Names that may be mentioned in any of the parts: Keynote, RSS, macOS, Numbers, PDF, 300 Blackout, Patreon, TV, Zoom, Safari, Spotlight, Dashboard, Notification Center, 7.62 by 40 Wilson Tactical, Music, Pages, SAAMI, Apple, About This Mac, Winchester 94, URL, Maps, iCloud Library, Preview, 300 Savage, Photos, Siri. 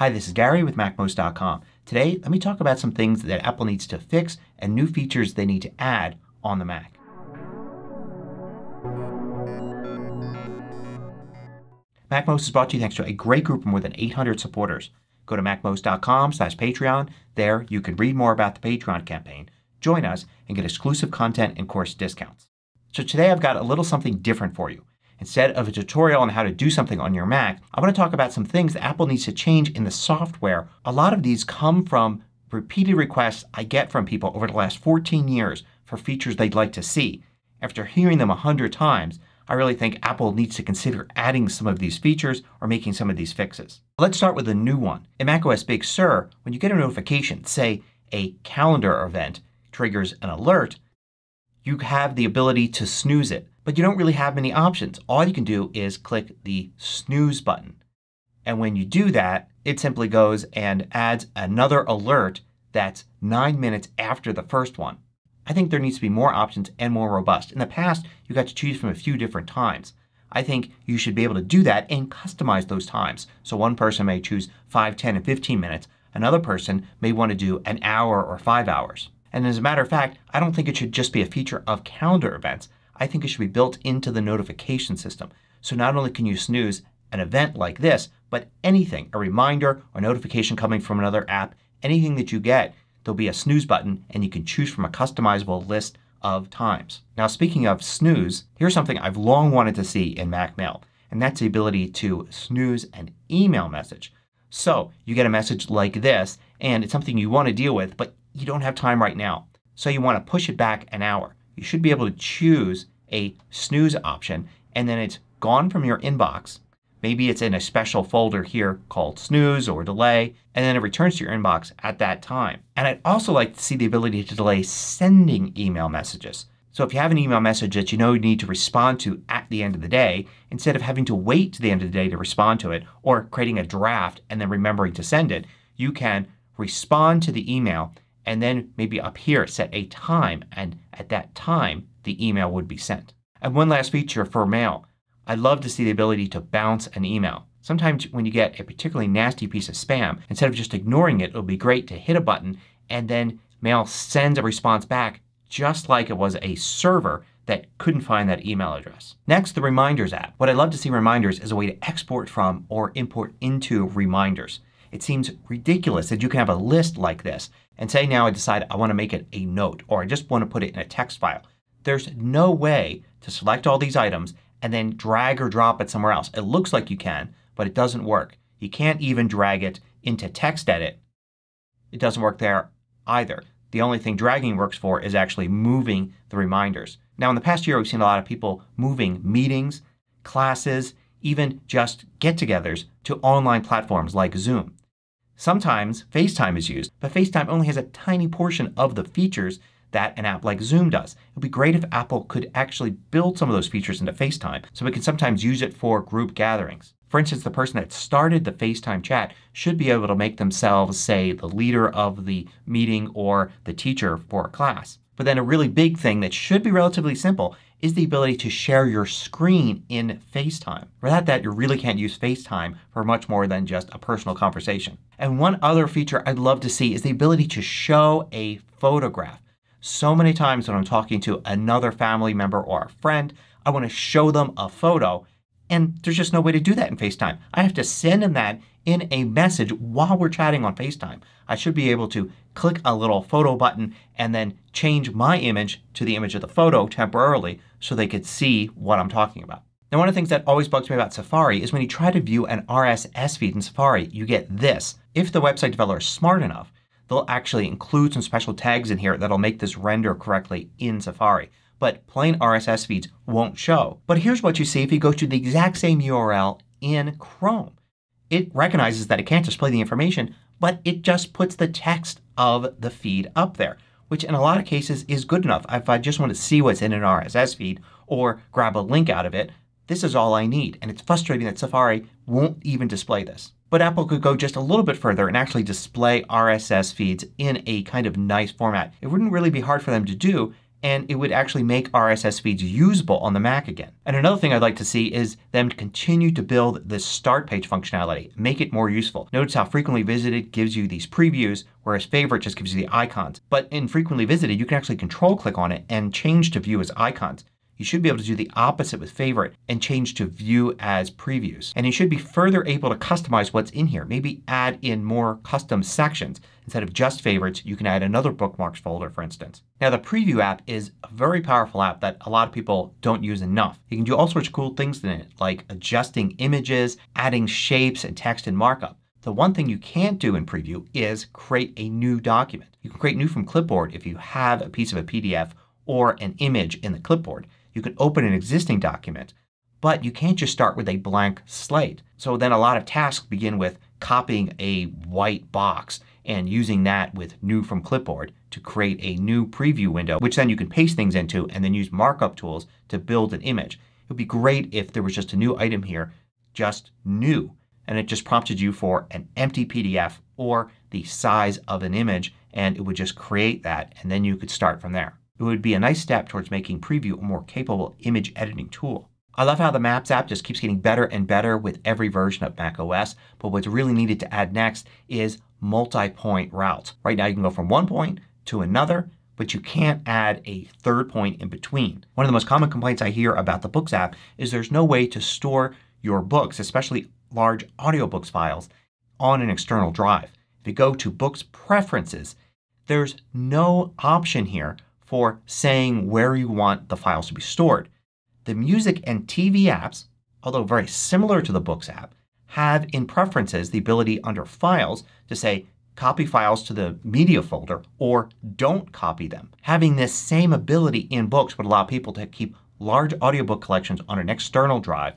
Hi, this is Gary with MacMost.com. Today let me talk about some things that Apple needs to fix and new features they need to add on the Mac. MacMost is brought to you thanks to a great group of more than 800 supporters. Go to MacMost.com/Patreon. There you can read more about the Patreon campaign, join us, and get exclusive content and course discounts. So today I've got a little something different for you. Instead of a tutorial on how to do something on your Mac, I want to talk about some things that Apple needs to change in the software. A lot of these come from repeated requests I get from people over the last 14 years for features they'd like to see. After hearing them 100 times, I really think Apple needs to consider adding some of these features or making some of these fixes. Let's start with a new one. In macOS Big Sur, when you get a notification, say a calendar event triggers an alert, you have the ability to snooze it. But you don't really have many options. All you can do is click the snooze button. And when you do that, it simply goes and adds another alert that's 9 minutes after the first one. I think there needs to be more options and more robust. In the past you got to choose from a few different times. I think you should be able to do that and customize those times. So one person may choose 5, 10, and 15 minutes. Another person may want to do an hour or 5 hours. And as a matter of fact, I don't think it should just be a feature of calendar events. I think it should be built into the notification system. So not only can you snooze an event like this, but anything, a reminder, a notification coming from another app, anything that you get, there'll be a snooze button and you can choose from a customizable list of times. Now speaking of snooze, here's something I've long wanted to see in Mac Mail, and that's the ability to snooze an email message. So you get a message like this and it's something you want to deal with but you don't have time right now. So you want to push it back an hour. You should be able to choose a snooze option and then it's gone from your inbox. Maybe it's in a special folder here called snooze or delay, and then it returns to your inbox at that time. And I'd also like to see the ability to delay sending email messages. So if you have an email message that you know you need to respond to at the end of the day, instead of having to wait to the end of the day to respond to it or creating a draft and then remembering to send it, you can respond to the email and then maybe up here set a time, and at that time the email would be sent. And one last feature for mail. I'd love to see the ability to bounce an email. Sometimes when you get a particularly nasty piece of spam, instead of just ignoring it, it would be great to hit a button and then mail sends a response back just like it was a server that couldn't find that email address. Next, the Reminders app. What I'd love to see Reminders is a way to export from or import into Reminders. It seems ridiculous that you can have a list like this and say now I decide I want to make it a note or I just want to put it in a text file. There's no way to select all these items and then drag or drop it somewhere else. It looks like you can but it doesn't work. You can't even drag it into TextEdit. It doesn't work there either. The only thing dragging works for is actually moving the reminders. Now in the past year we've seen a lot of people moving meetings, classes, even just get-togethers to online platforms like Zoom. Sometimes FaceTime is used, but FaceTime only has a tiny portion of the features that an app like Zoom does. It would be great if Apple could actually build some of those features into FaceTime so we can sometimes use it for group gatherings. For instance, the person that started the FaceTime chat should be able to make themselves, say, the leader of the meeting or the teacher for a class. But then a really big thing that should be relatively simple is the ability to share your screen in FaceTime. Without that you really can't use FaceTime for much more than just a personal conversation. And one other feature I'd love to see is the ability to show a photograph. So many times when I'm talking to another family member or a friend I want to show them a photo and there's just no way to do that in FaceTime. I have to send them that in a message while we're chatting on FaceTime. I should be able to click a little photo button and then change my image to the image of the photo temporarily so they could see what I'm talking about. Now one of the things that always bugs me about Safari is when you try to view an RSS feed in Safari you get this. If the website developer is smart enough they'll actually include some special tags in here that'll make this render correctly in Safari. But plain RSS feeds won't show. But here's what you see if you go to the exact same URL in Chrome. It recognizes that it can't display the information but it just puts the text of the feed up there, which in a lot of cases is good enough. If I just want to see what's in an RSS feed or grab a link out of it, this is all I need. And it's frustrating that Safari won't even display this. But Apple could go just a little bit further and actually display RSS feeds in a kind of nice format. It wouldn't really be hard for them to do and it would actually make RSS feeds usable on the Mac again. And another thing I'd like to see is them continue to build the start page functionality. Make it more useful. Notice how frequently visited gives you these previews, whereas favorite just gives you the icons. But in frequently visited you can actually control click on it and change to view as icons. You should be able to do the opposite with favorite and change to view as previews. And you should be further able to customize what's in here. Maybe add in more custom sections. Instead of just favorites you can add another bookmarks folder, for instance. Now the Preview app is a very powerful app that a lot of people don't use enough. You can do all sorts of cool things in it like adjusting images, adding shapes and text and markup. The one thing you can't do in Preview is create a new document. You can create new from clipboard if you have a piece of a PDF or an image in the clipboard. You can open an existing document, but you can't just start with a blank slate. So then a lot of tasks begin with copying a white box and using that with new from clipboard to create a new preview window, which then you can paste things into and then use markup tools to build an image. It would be great if there was just a new item here, just new, and it just prompted you for an empty PDF or the size of an image and it would just create that and then you could start from there. It would be a nice step towards making Preview a more capable image editing tool. I love how the Maps app just keeps getting better and better with every version of macOS, but what's really needed to add next is multi-point routes. Right now you can go from one point to another, but you can't add a third point in between. One of the most common complaints I hear about the Books app is there's no way to store your books, especially large audiobooks files, on an external drive. If you go to Books Preferences, there's no option here for saying where you want the files to be stored. The Music and TV apps, although very similar to the Books app, have in Preferences the ability under Files to say copy files to the media folder or don't copy them. Having this same ability in Books would allow people to keep large audiobook collections on an external drive,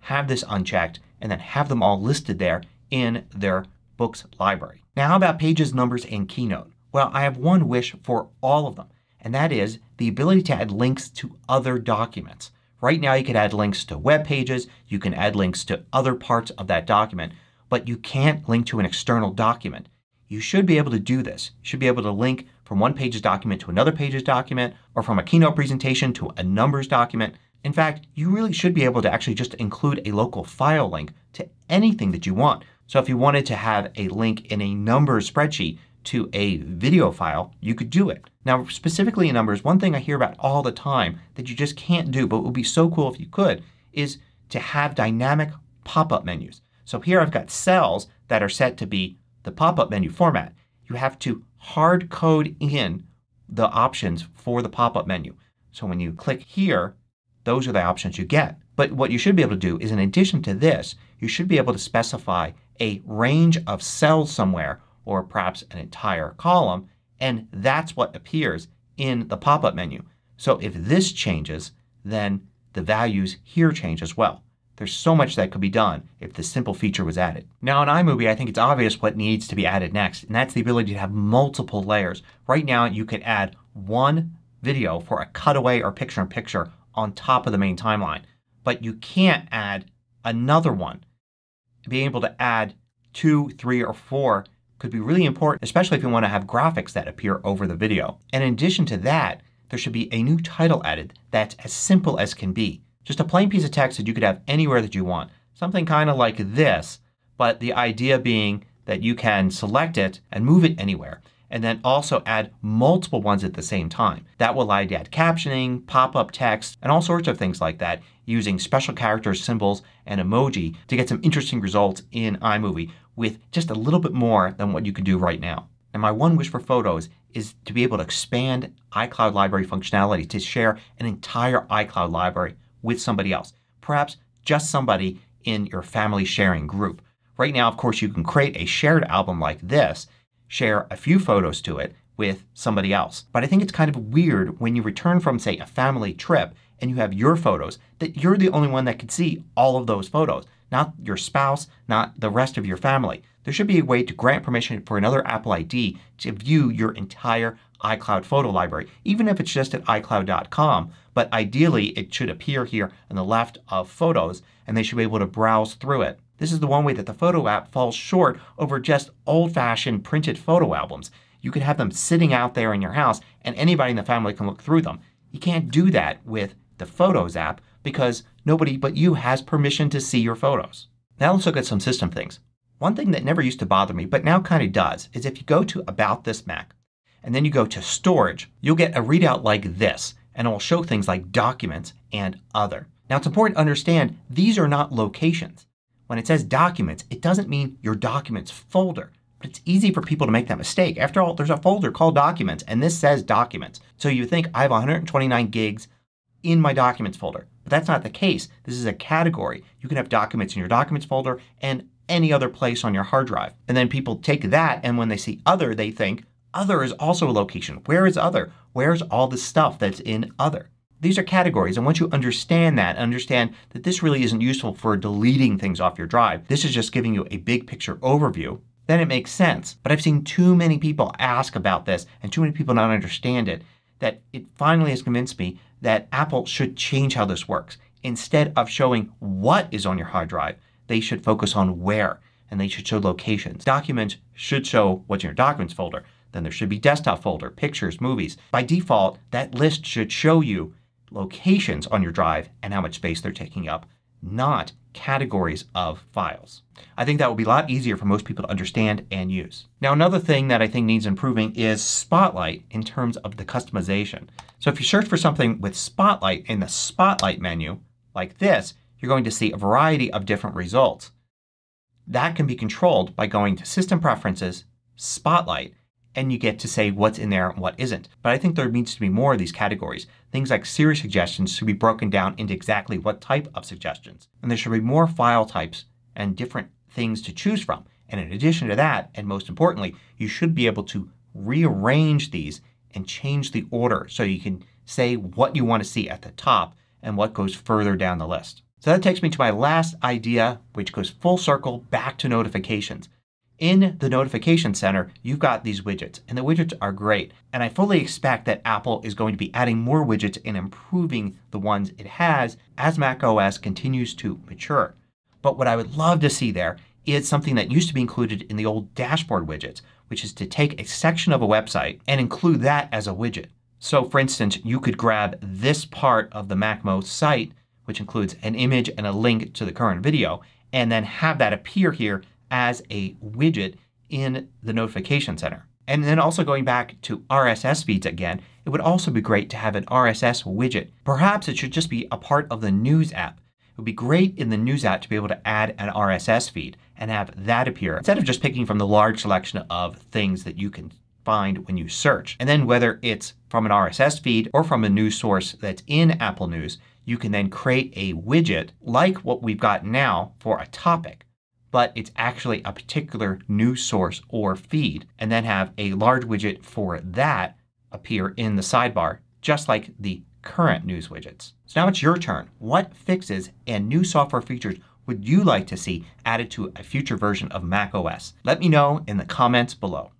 have this unchecked, and then have them all listed there in their Books library. Now how about Pages, Numbers, and Keynote? Well, I have one wish for all of them. And that is the ability to add links to other documents. Right now you can add links to web pages. You can add links to other parts of that document. But you can't link to an external document. You should be able to do this. You should be able to link from one Pages document to another Pages document or from a Keynote presentation to a Numbers document. In fact, you really should be able to actually just include a local file link to anything that you want. So if you wanted to have a link in a Numbers spreadsheet to a video file, you could do it. Now specifically in Numbers, one thing I hear about all the time that you just can't do, but it would be so cool if you could, is to have dynamic pop-up menus. So here I've got cells that are set to be the pop-up menu format. You have to hard code in the options for the pop-up menu. So when you click here, those are the options you get. But what you should be able to do is in addition to this, you should be able to specify a range of cells somewhere or perhaps an entire column, and that's what appears in the pop-up menu. So if this changes, then the values here change as well. There's so much that could be done if this simple feature was added. Now in iMovie I think it's obvious what needs to be added next, and that's the ability to have multiple layers. Right now you can add one video for a cutaway or picture-in-picture on top of the main timeline, but you can't add another one. Being able to add 2, 3, or 4 could be really important, especially if you want to have graphics that appear over the video. And in addition to that, there should be a new title added that's as simple as can be. Just a plain piece of text that you could have anywhere that you want. Something kind of like this, but the idea being that you can select it and move it anywhere. And then also add multiple ones at the same time. That will allow you to add captioning, pop-up text, and all sorts of things like that using special characters, symbols, and emoji to get some interesting results in iMovie with just a little bit more than what you can do right now. And my one wish for Photos is to be able to expand iCloud Library functionality to share an entire iCloud Library with somebody else. Perhaps just somebody in your family sharing group. Right now, of course, you can create a shared album like this, share a few photos to it with somebody else. But I think it's kind of weird when you return from, say, a family trip and you have your photos that you're the only one that can see all of those photos. Not your spouse, not the rest of your family. There should be a way to grant permission for another Apple ID to view your entire iCloud photo library, even if it's just at iCloud.com, but ideally it should appear here on the left of Photos and they should be able to browse through it. This is the one way that the photo app falls short over just old-fashioned printed photo albums. you could have them sitting out there in your house and anybody in the family can look through them. You can't do that with the Photos app because nobody but you has permission to see your photos. Now let's look at some system things. One thing that never used to bother me but now kind of does is if you go to About This Mac and then you go to Storage, you'll get a readout like this and it will show things like Documents and Other. Now it's important to understand these are not locations. When it says Documents it doesn't mean your Documents folder. But it's easy for people to make that mistake. After all, there's a folder called Documents and this says Documents. So you think I have 129 gigs in my Documents folder. But that's not the case. This is a category. You can have Documents in your Documents folder and any other place on your hard drive. And then people take that and when they see Other they think Other is also a location. Where is Other? Where's all the stuff that's in Other? These are categories and once you understand that, understand that this really isn't useful for deleting things off your drive. This is just giving you a big picture overview. Then it makes sense. But I've seen too many people ask about this and too many people not understand it that it finally has convinced me that Apple should change how this works. Instead of showing what is on your hard drive they should focus on where and they should show locations. Documents should show what's in your Documents folder. Then there should be Desktop folder, Pictures, Movies. By default that list should show you locations on your drive and how much space they're taking up, not categories of files. I think that will be a lot easier for most people to understand and use. Now another thing that I think needs improving is Spotlight in terms of the customization. So if you search for something with Spotlight in the Spotlight menu like this, you're going to see a variety of different results. That can be controlled by going to System Preferences, Spotlight, and you get to say what's in there and what isn't. But I think there needs to be more of these categories. Things like Siri suggestions should be broken down into exactly what type of suggestions. And there should be more file types and different things to choose from. And in addition to that, and most importantly, you should be able to rearrange these and change the order so you can say what you want to see at the top and what goes further down the list. So that takes me to my last idea which goes full circle back to notifications. In the Notification Center you've got these widgets and the widgets are great and I fully expect that Apple is going to be adding more widgets and improving the ones it has as macOS continues to mature. But what I would love to see there is something that used to be included in the old Dashboard widgets, which is to take a section of a website and include that as a widget. So for instance you could grab this part of the MacMost site which includes an image and a link to the current video and then have that appear here as a widget in the Notification Center. And then also going back to RSS feeds again, it would also be great to have an RSS widget. Perhaps it should just be a part of the News app. It would be great in the News app to be able to add an RSS feed and have that appear instead of just picking from the large selection of things that you can find when you search. And then whether it's from an RSS feed or from a news source that's in Apple News, you can then create a widget like what we've got now for a topic. But it's actually a particular news source or feed and then have a large widget for that appear in the sidebar just like the current news widgets. So now it's your turn. What fixes and new software features would you like to see added to a future version of macOS? Let me know in the comments below.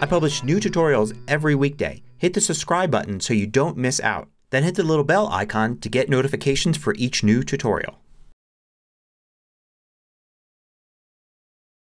I publish new tutorials every weekday. Hit the subscribe button so you don't miss out. Then hit the little bell icon to get notifications for each new tutorial.